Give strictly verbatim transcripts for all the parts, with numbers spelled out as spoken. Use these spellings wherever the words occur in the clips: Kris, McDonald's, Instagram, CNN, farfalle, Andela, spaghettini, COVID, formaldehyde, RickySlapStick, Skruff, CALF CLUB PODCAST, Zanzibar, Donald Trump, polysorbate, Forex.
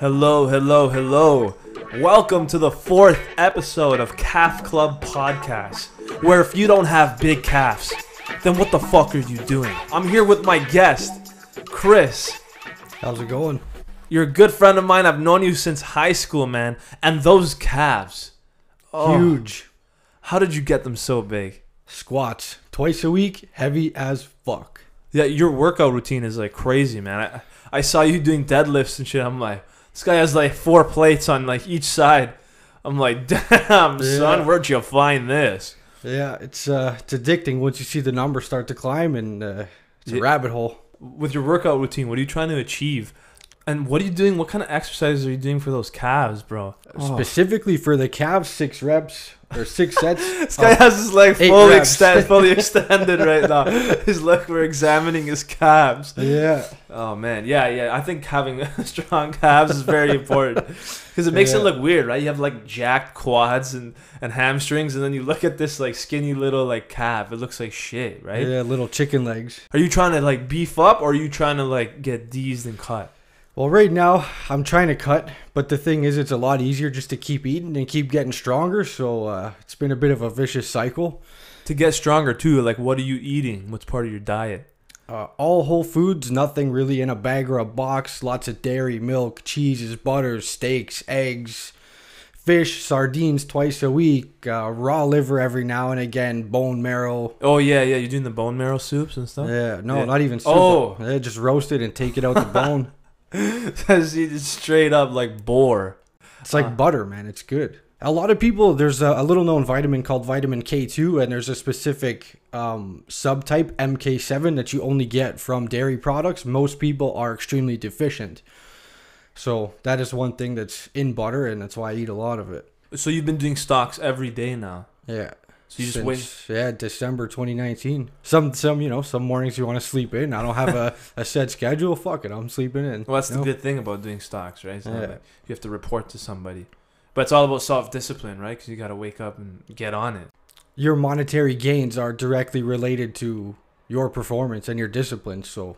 Hello, hello, hello. Welcome to the fourth episode of CALF Club Podcast, where if you don't have big calves, then what the fuck are you doing? I'm here with my guest, Kris. How's it going? You're a good friend of mine. I've known you since high school, man. And those calves. Oh, huge. How did you get them so big? Squats. Twice a week, heavy as fuck. Yeah, your workout routine is like crazy, man. I, I saw you doing deadlifts and shit. I'm like, this guy has like four plates on like each side. I'm like, damn, yeah. Son, where'd you find this? Yeah, it's uh, it's addicting once you see the numbers start to climb, and uh, it's a yeah. rabbit hole. With your workout routine, what are you trying to achieve? And what are you doing? What kind of exercises are you doing for those calves, bro? Oh. Specifically for the calves, six reps or six sets. This guy has his leg fully, extend, fully extended right now. His leg, we're examining his calves. Yeah. Oh, man. Yeah, yeah. I think having strong calves is very important because it makes yeah. it look weird, right? You have like jacked quads and, and hamstrings, and then you look at this like skinny little like calf. It looks like shit, right? Yeah, little chicken legs. Are you trying to like beef up, or are you trying to like get deezed and cut? Well, right now, I'm trying to cut, but the thing is, it's a lot easier just to keep eating and keep getting stronger, so uh, it's been a bit of a vicious cycle. To get stronger, too, like, what are you eating? What's part of your diet? Uh, all whole foods, nothing really in a bag or a box, lots of dairy, milk, cheeses, butters, steaks, eggs, fish, sardines twice a week, uh, raw liver every now and again, bone marrow. Oh, yeah, yeah, you're doing the bone marrow soups and stuff? Yeah, no, yeah. not even soup. Oh. They just roast it and take it out the bone. It's straight up like boar. It's like uh, butter, man. It's good. A lot of people, there's a, a little known vitamin called vitamin K two, and there's a specific um, subtype, M K seven, that you only get from dairy products. Most people are extremely deficient. So that is one thing that's in butter, and that's why I eat a lot of it. So you've been doing stocks every day now? Yeah. So you just Since, wait. Yeah, December twenty nineteen. Some, some, you know, some mornings you want to sleep in. I don't have a, a set schedule. Fuck it, I'm sleeping in. Well, that's the know? good thing about doing stocks, right? It's yeah. not like you have to report to somebody. But it's all about self-discipline, right? Because you got to wake up and get on it. Your monetary gains are directly related to your performance and your discipline. So,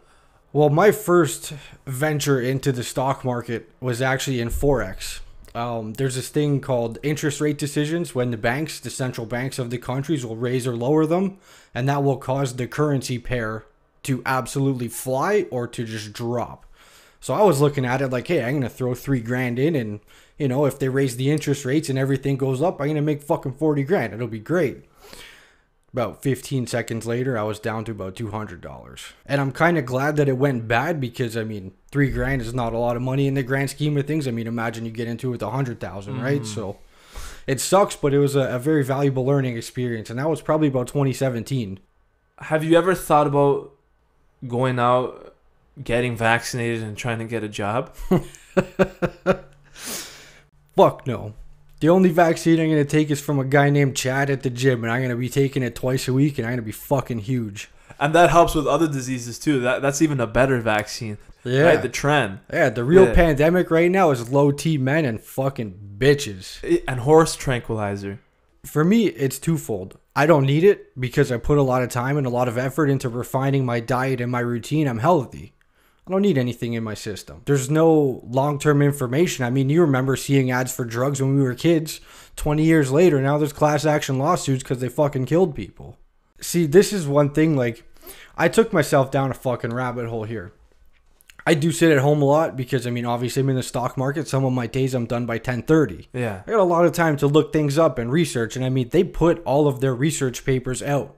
well, my first venture into the stock market was actually in Forex. Um, there's this thing called interest rate decisions when the banks, the central banks of the countries, will raise or lower them, and that will cause the currency pair to absolutely fly or to just drop. So I was looking at it like, hey, I'm going to throw three grand in, and, you know, if they raise the interest rates and everything goes up, I'm going to make fucking forty grand. It'll be great. About fifteen seconds later, I was down to about two hundred dollars. And I'm kind of glad that it went bad because, I mean, three grand is not a lot of money in the grand scheme of things. I mean, imagine you get into it with one hundred thousand dollars, mm. right? So it sucks, but it was a, a very valuable learning experience. And that was probably about twenty seventeen. Have you ever thought about going out, getting vaccinated, and trying to get a job? Fuck no. The only vaccine I'm going to take is from a guy named Chad at the gym, and I'm going to be taking it twice a week, and I'm going to be fucking huge. And that helps with other diseases, too. That, that's even a better vaccine. Yeah. Right? The trend. Yeah, the real yeah. pandemic right now is low-T men and fucking bitches. And horse tranquilizer. For me, it's twofold. I don't need it because I put a lot of time and a lot of effort into refining my diet and my routine. I'm healthy. I don't need anything in my system. There's no long-term information. I mean, you remember seeing ads for drugs when we were kids. twenty years later, now there's class action lawsuits because they fucking killed people. See, this is one thing, like, I took myself down a fucking rabbit hole here. I do sit at home a lot because, I mean, obviously I'm in the stock market. Some of my days I'm done by ten thirty. Yeah. I got a lot of time to look things up and research. And, I mean, they put all of their research papers out.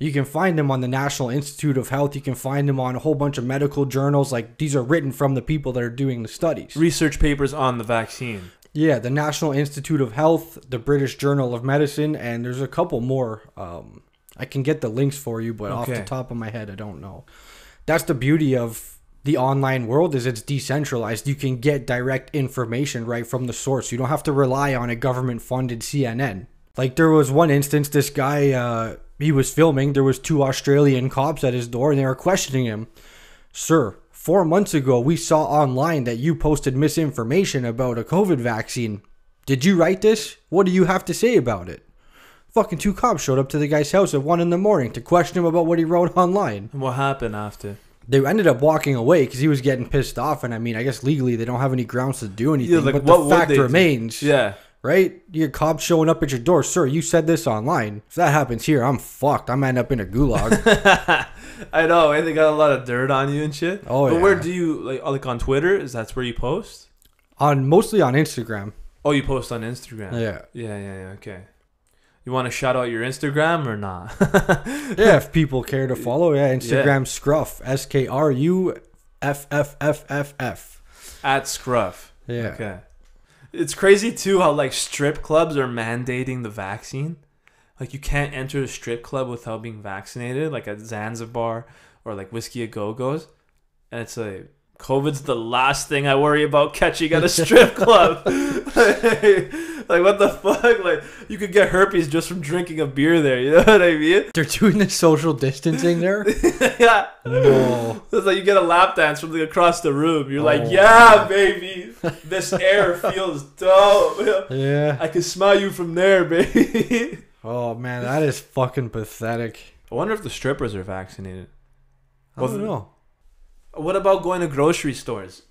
You can find them on the National Institute of Health. You can find them on a whole bunch of medical journals. Like, these are written from the people that are doing the studies. Research papers on the vaccine. Yeah, the National Institute of Health, the British Journal of Medicine, and there's a couple more. Um, I can get the links for you, but okay. off the top of my head, I don't know. That's the beauty of the online world is it's decentralized. You can get direct information right from the source. You don't have to rely on a government-funded C N N. Like, there was one instance, this guy... Uh, He was filming. There was two Australian cops at his door, and they were questioning him. Sir, four months ago, we saw online that you posted misinformation about a COVID vaccine. Did you write this? What do you have to say about it? Fucking two cops showed up to the guy's house at one in the morning to question him about what he wrote online. And what happened after? they ended up walking away because he was getting pissed off. And I mean, I guess legally they don't have any grounds to do anything. Yeah, like, but the fact remains, do? yeah, right? Your cop showing up at your door, sir. You said this online. If that happens here, I'm fucked. I'm end up in a gulag. I know, and they got a lot of dirt on you and shit. Oh, but yeah. Where do you like? Like on Twitter? Is that's where you post? On mostly on Instagram. Oh, you post on Instagram. Yeah. Yeah, yeah, yeah. Okay. You want to shout out your Instagram or not? Yeah, if people care to follow, yeah, Instagram yeah. Skruff, S K R U F F F F F. At Skruff. Yeah. Okay. It's crazy too how like strip clubs are mandating the vaccine. Like you can't enter a strip club without being vaccinated, like at Zanzibar or like Whiskey A Go Go's, and it's like COVID's the last thing I worry about catching at a strip club. like, Like, what the fuck? Like, you could get herpes just from drinking a beer there. You know what I mean? They're doing the social distancing there? Yeah. No. It's like you get a lap dance from like, across the room. You're oh. like, yeah, baby. This air feels dope. Yeah. I can smell you from there, baby. Oh, man. That is fucking pathetic. I wonder if the strippers are vaccinated. I don't Both know. What about going to grocery stores?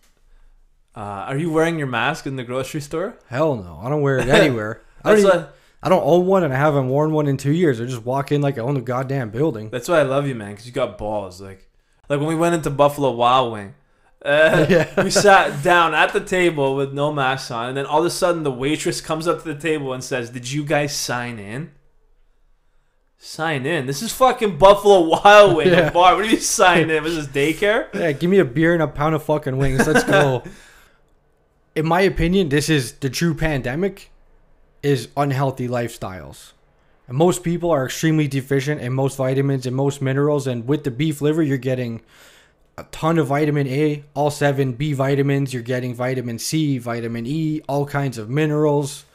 Uh, are you wearing your mask in the grocery store? Hell no. I don't wear it anywhere. I, don't even, why, I don't own one, and I haven't worn one in two years. I just walk in like I own the goddamn building. That's why I love you, man, because you got balls. Like like when we went into Buffalo Wild Wing, uh, yeah. we sat down at the table with no masks on, and then all of a sudden the waitress comes up to the table and says, did you guys sign in? Sign in. This is fucking Buffalo Wild Wing, yeah. a bar. What do you sign in? Was this daycare? Yeah, give me a beer and a pound of fucking wings. Let's go. In my opinion, this is the true pandemic, is unhealthy lifestyles. And most people are extremely deficient in most vitamins and most minerals. And with the beef liver, you're getting a ton of vitamin A, all seven B vitamins. You're getting vitamin C, vitamin E, all kinds of minerals.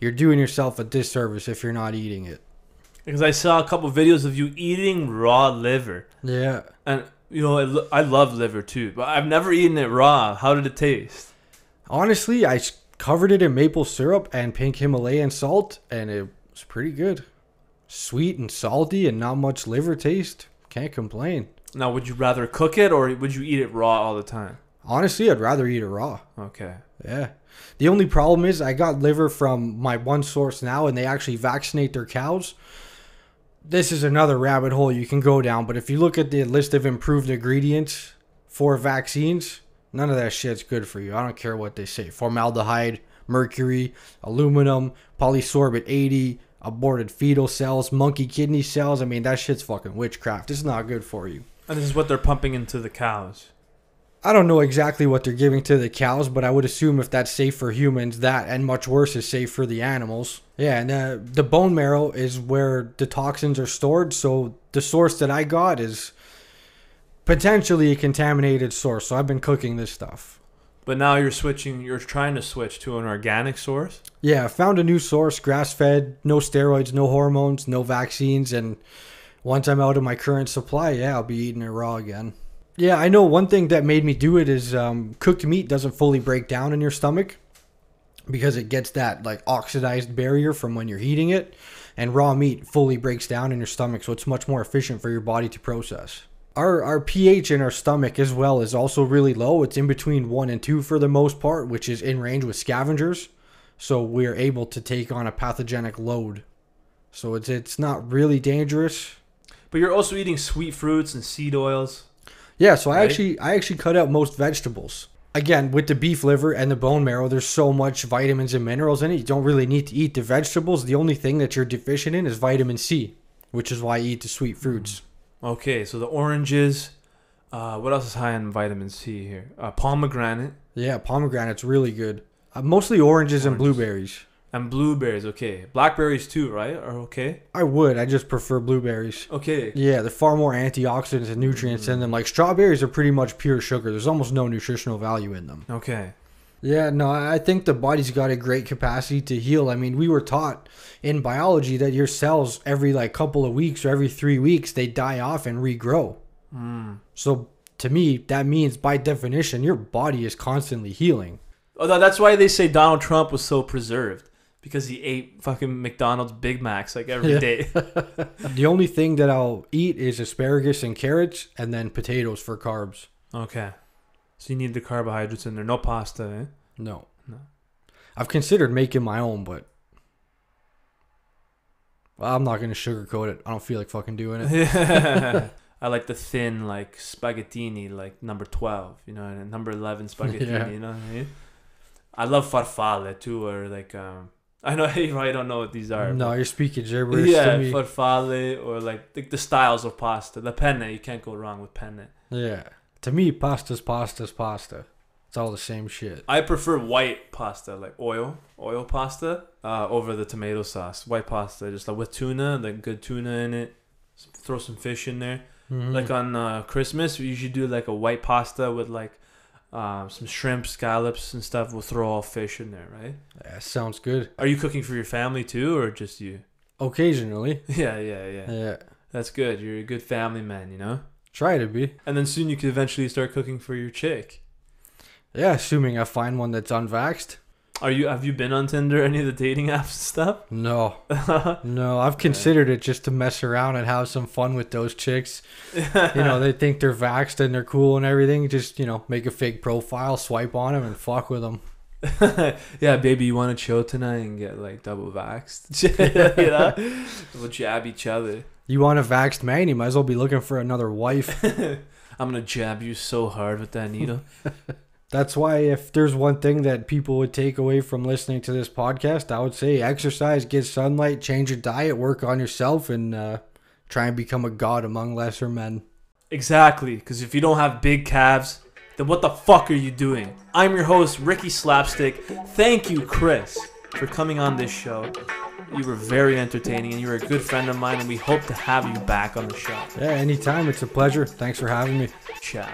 You're doing yourself a disservice if you're not eating it. Because I saw a couple of videos of you eating raw liver. Yeah. And, you know, I love liver too, but I've never eaten it raw. How did it taste? Honestly, I covered it in maple syrup and pink Himalayan salt, and it was pretty good. Sweet and salty and not much liver taste. Can't complain. Now, would you rather cook it or would you eat it raw all the time? Honestly, I'd rather eat it raw. Okay. Yeah. The only problem is I got liver from my one source now, and they actually vaccinate their cows. This is another rabbit hole you can go down, but if you look at the list of improved ingredients for vaccines, none of that shit's good for you. I don't care what they say. Formaldehyde, mercury, aluminum, polysorbate eighty, aborted fetal cells, monkey kidney cells. I mean, that shit's fucking witchcraft. It's not good for you. And this is what they're pumping into the cows. I don't know exactly what they're giving to the cows, but I would assume if that's safe for humans, that and much worse is safe for the animals. Yeah, and uh, the bone marrow is where the toxins are stored. So the source that I got is potentially a contaminated source, so I've been cooking this stuff. But now you're switching, you're trying to switch to an organic source? Yeah, I found a new source, grass-fed, no steroids, no hormones, no vaccines, and once I'm out of my current supply, yeah, I'll be eating it raw again. Yeah, I know one thing that made me do it is um, cooked meat doesn't fully break down in your stomach because it gets that like oxidized barrier from when you're heating it, and raw meat fully breaks down in your stomach, so it's much more efficient for your body to process. Our, our pH in our stomach as well is also really low. It's in between one and two for the most part, which is in range with scavengers. So we're able to take on a pathogenic load. So it's it's not really dangerous. But you're also eating sweet fruits and seed oils. Yeah, so right? I actually I actually cut out most vegetables. Again, with the beef liver and the bone marrow, there's so much vitamins and minerals in it. You don't really need to eat the vegetables. The only thing that you're deficient in is vitamin C, which is why I eat the sweet fruits. Mm-hmm. Okay, so the oranges, uh, what else is high in vitamin C here? Uh, pomegranate. Yeah, pomegranate's really good. Uh, mostly oranges, oranges and blueberries. And blueberries, okay. Blackberries too, right? Are okay? I would. I just prefer blueberries. Okay. Yeah, they're far more antioxidants and nutrients mm. in them. Like strawberries are pretty much pure sugar. There's almost no nutritional value in them. Okay. Yeah, no, I think the body's got a great capacity to heal. I mean, we were taught in biology that your cells every like couple of weeks or every three weeks, they die off and regrow. Mm. So to me, that means by definition, your body is constantly healing. Oh, that's why they say Donald Trump was so preserved. because he ate fucking McDonald's Big Macs like every yeah. day. The only thing that I'll eat is asparagus and carrots, and then potatoes for carbs. Okay. So you need the carbohydrates in there. No pasta, eh? No. No. I've considered making my own, but well, I'm not going to sugarcoat it. I don't feel like fucking doing it. Yeah. I like the thin, like, spaghettini, like, number twelve, you know, and number eleven spaghettini, yeah. you know what I mean? I love farfalle, too, or, like, um, I know you probably don't know what these are. No, you're speaking gibberish yeah, to me. Yeah, farfalle, or, like, the, the styles of pasta. The penne, you can't go wrong with penne. Yeah. To me, pasta's pasta's pasta. It's all the same shit. I prefer white pasta, like oil, oil pasta, uh, over the tomato sauce. White pasta, just, like, with tuna, like, good tuna in it. Throw some fish in there. Mm-hmm. Like on uh, Christmas, we usually do like a white pasta with like um, some shrimp, scallops, and stuff. We'll throw all fish in there, right? Yeah, sounds good. Are you cooking for your family too, or just you? Occasionally. Yeah, yeah, yeah. Yeah. That's good. You're a good family man, you know? Try to be. And then soon you could eventually start cooking for your chick. Yeah, assuming I find one that's unvaxxed. Are you? Have you been on Tinder, any of the dating apps and stuff? No, no. I've considered it just to mess around and have some fun with those chicks. You know, they think they're vaxxed and they're cool and everything. Just, you know, make a fake profile, swipe on them, and fuck with them. Yeah, baby, you want to chill tonight and get like double vaxxed? You know, we'll jab each other. You want a vaxxed man? You might as well be looking for another wife. I'm gonna jab you so hard with that needle. That's why if there's one thing that people would take away from listening to this podcast, I would say exercise, get sunlight, change your diet, work on yourself, and uh, try and become a god among lesser men. Exactly, because if you don't have big calves, then what the fuck are you doing? I'm your host, Ricky Slapstick. Thank you, Kris, for coming on this show. You were very entertaining, and you were a good friend of mine, and we hope to have you back on the show. Yeah, anytime. It's a pleasure. Thanks for having me. Ciao.